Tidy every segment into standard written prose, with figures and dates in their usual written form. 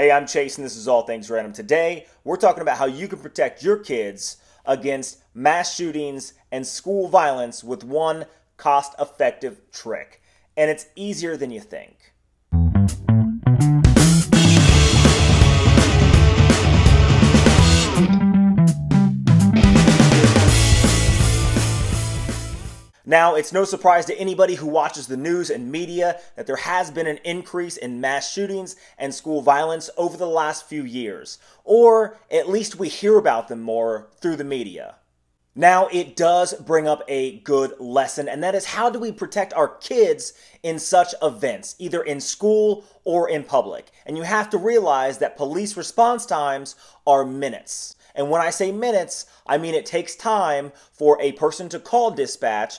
Hey, I'm Chase and this is All Things Random. Today, we're talking about how you can protect your kids against mass shootings and school violence with one cost-effective trick. And it's easier than you think. Now, it's no surprise to anybody who watches the news and media that there has been an increase in mass shootings and school violence over the last few years, or at least we hear about them more through the media. Now, it does bring up a good lesson, and that is, how do we protect our kids in such events, either in school or in public? And you have to realize that police response times are minutes. And when I say minutes, I mean it takes time for a person to call dispatch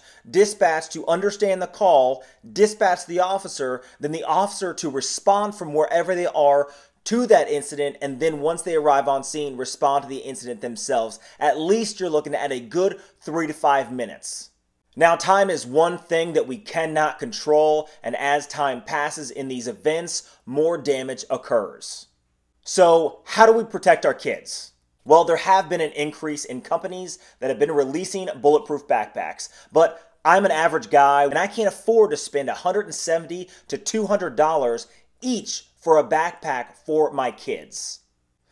to understand the call, dispatch the officer, then the officer to respond from wherever they are to that incident, and then once they arrive on scene, respond to the incident themselves. At least you're looking at a good 3 to 5 minutes. Now, time is one thing that we cannot control, and as time passes in these events, more damage occurs. So, how do we protect our kids? Well, there have been an increase in companies that have been releasing bulletproof backpacks, but I'm an average guy and I can't afford to spend $170 to $200 each for a backpack for my kids.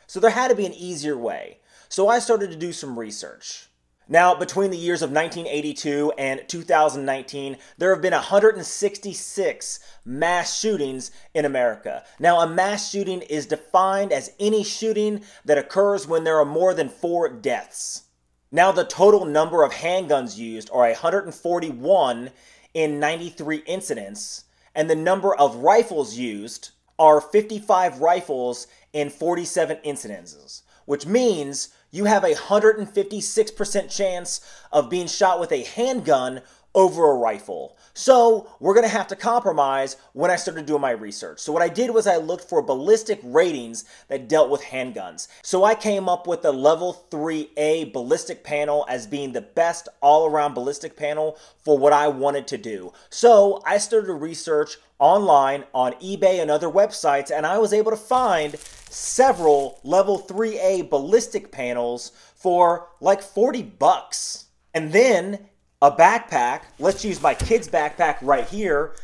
So there had to be an easier way. So I started to do some research. Now, between the years of 1982 and 2019, there have been 166 mass shootings in America. Now, a mass shooting is defined as any shooting that occurs when there are more than 4 deaths. Now, the total number of handguns used are 141 in 93 incidents, and the number of rifles used are 55 rifles in 47 incidences, which means you have a 156% chance of being shot with a handgun over a rifle. So we're going to have to compromise when I started doing my research. So what I did was I looked for ballistic ratings that dealt with handguns. So I came up with the Level 3A ballistic panel as being the best all-around ballistic panel for what I wanted to do. So I started to research online on eBay and other websites, and I was able to find several Level 3A ballistic panels for like 40 bucks. And then a backpack, let's use my kid's backpack right here.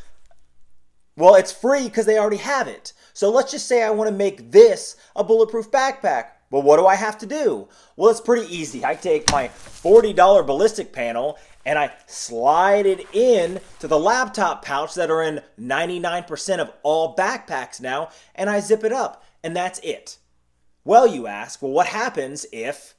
Well, it's free because they already have it. So let's just say I want to make this a bulletproof backpack. Well, what do I have to do? Well, it's pretty easy. I take my $40 ballistic panel and I slide it in to the laptop pouch that are in 99% of all backpacks now, and I zip it up, and that's it. Well, you ask, well, what happens if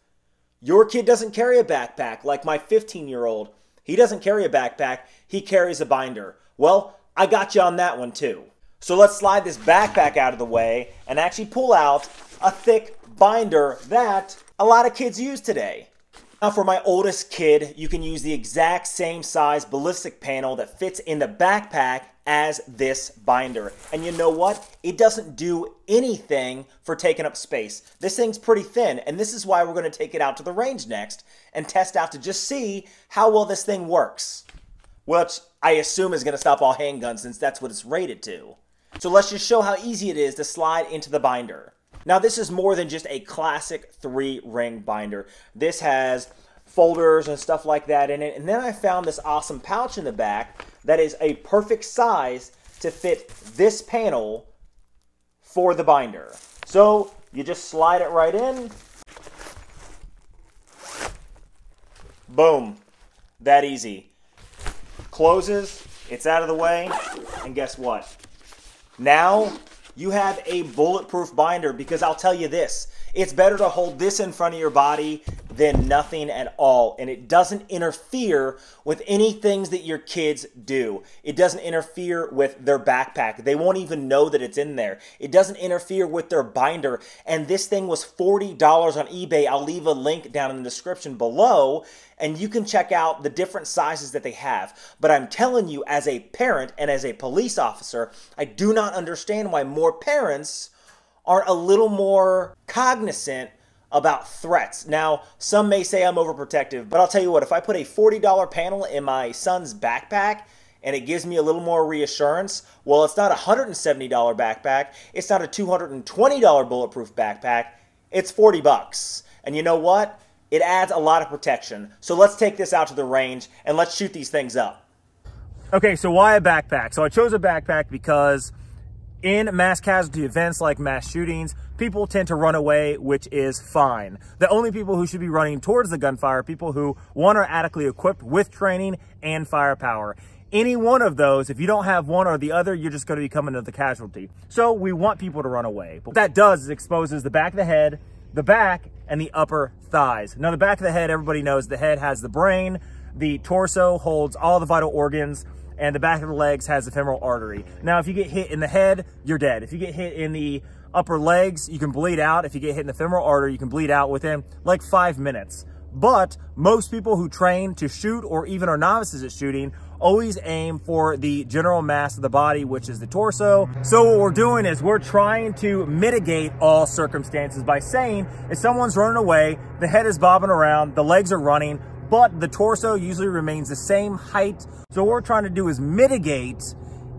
your kid doesn't carry a backpack like my 15-year-old? He doesn't carry a backpack, he carries a binder. Well, I got you on that one too. So let's slide this backpack out of the way and actually pull out a thick binder that a lot of kids use today. Now, for my oldest kid, you can use the exact same size ballistic panel that fits in the backpack as this binder. And you know what? It doesn't do anything for taking up space. This thing's pretty thin, and this is why we're going to take it out to the range next and test out to just see how well this thing works, which I assume is going to stop all handguns since that's what it's rated to. So let's just show how easy it is to slide into the binder. Now, this is more than just a classic 3-ring binder. This has folders and stuff like that in it. And then I found this awesome pouch in the back that is a perfect size to fit this panel for the binder. So you just slide it right in. Boom. That easy. Closes, it's out of the way, and guess what? Now you have a bulletproof binder, because I'll tell you this, it's better to hold this in front of your body than nothing at all. And it doesn't interfere with any things that your kids do. It doesn't interfere with their backpack. They won't even know that it's in there. It doesn't interfere with their binder. And this thing was $40 on eBay. I'll leave a link down in the description below, and you can check out the different sizes that they have. But I'm telling you, as a parent and as a police officer, I do not understand why more parents aren't a little more cognizant about threats. Now, some may say I'm overprotective, but I'll tell you what, if I put a $40 panel in my son's backpack and it gives me a little more reassurance. Well, it's not a $170 backpack. It's not a $220 bulletproof backpack. It's 40 bucks. And you know what? It adds a lot of protection. So let's take this out to the range and let's shoot these things up. Okay, so why a backpack? So I chose a backpack because in mass casualty events like mass shootings, people tend to run away, which is fine. The only people who should be running towards the gunfire are people who, one, are adequately equipped with training and firepower. Any one of those, if you don't have one or the other, you're just going to be coming to the casualty. So we want people to run away. But what that does is exposes the back of the head, the back, and the upper thighs. Now, the back of the head, everybody knows the head has the brain, the torso holds all the vital organs, and the back of the legs has the femoral artery. Now, if you get hit in the head, you're dead. If you get hit in the upper legs, you can bleed out. If you get hit in the femoral artery, you can bleed out within like 5 minutes. But most people who train to shoot or even are novices at shooting always aim for the general mass of the body, which is the torso. So what we're doing is we're trying to mitigate all circumstances by saying if someone's running away, the head is bobbing around, the legs are running, but the torso usually remains the same height. So what we're trying to do is mitigate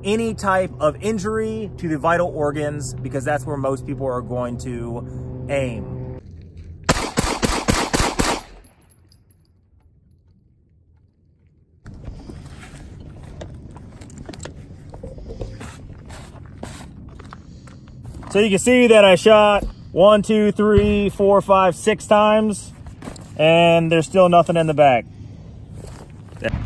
any type of injury to the vital organs, because that's where most people are going to aim. So you can see that I shot 6 times, and there's still nothing in the bag.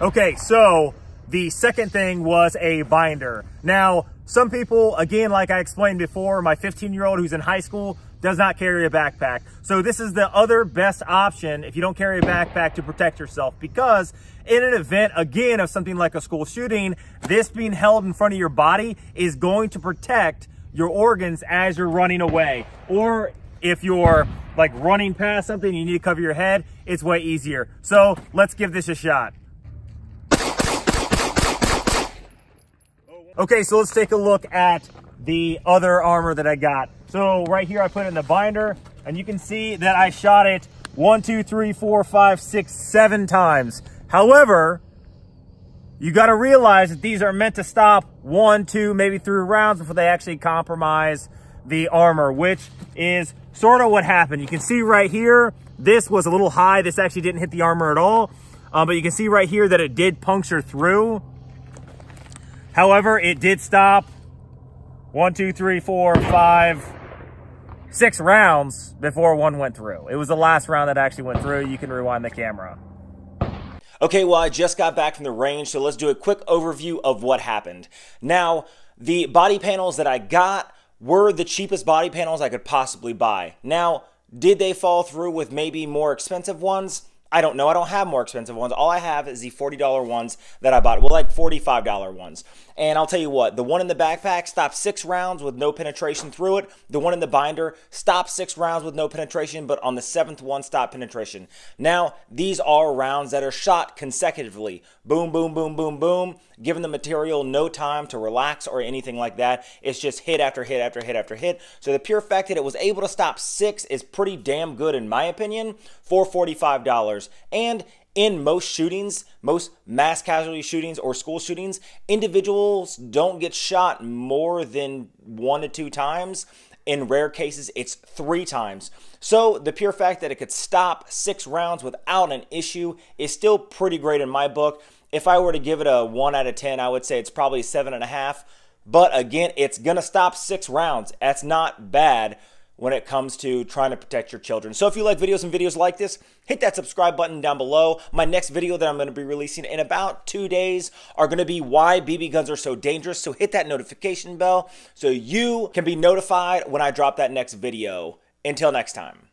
Okay, so the second thing was a binder. Now, some people, again, like I explained before, my 15-year-old who's in high school does not carry a backpack. So this is the other best option if you don't carry a backpack to protect yourself, because in an event, again, of something like a school shooting, this being held in front of your body is going to protect your organs as you're running away. Or if you're like running past something, you need to cover your head, it's way easier. So let's give this a shot. Okay, so let's take a look at the other armor that I got. So right here, I put it in the binder, and you can see that I shot it 7 times. However, you got to realize that these are meant to stop 1, 2, maybe 3 rounds before they actually compromise the armor, which is sort of what happened. You can see right here, this was a little high. This actually didn't hit the armor at all. But you can see right here that it did puncture through. However, it did stop 6 rounds before one went through. It was the last round that actually went through. You can rewind the camera. Okay, well, I just got back from the range, so let's do a quick overview of what happened. Now, the body panels that I got were the cheapest body panels I could possibly buy. Now, did they fall through with maybe more expensive ones? I don't know. I don't have more expensive ones. All I have is the $40 ones that I bought. Well, like $45 ones. And I'll tell you what, the one in the backpack stopped 6 rounds with no penetration through it. The one in the binder stopped 6 rounds with no penetration, but on the 7th one stopped penetration. Now, these are rounds that are shot consecutively. Boom, boom, boom, boom, boom, giving the material no time to relax or anything like that. It's just hit after hit after hit after hit. So the pure fact that it was able to stop 6 is pretty damn good, in my opinion, for $45. And in most shootings, most mass casualty shootings or school shootings, individuals don't get shot more than 1 to 2 times. In rare cases, it's 3 times. So the pure fact that it could stop 6 rounds without an issue is still pretty great in my book. If I were to give it a 1 out of 10, I would say it's probably 7.5. But again, it's going to stop 6 rounds. That's not bad when it comes to trying to protect your children. So if you like videos like this, hit that subscribe button down below. My next video that I'm gonna be releasing in about 2 days are gonna be why BB guns are so dangerous. So hit that notification bell so you can be notified when I drop that next video. Until next time.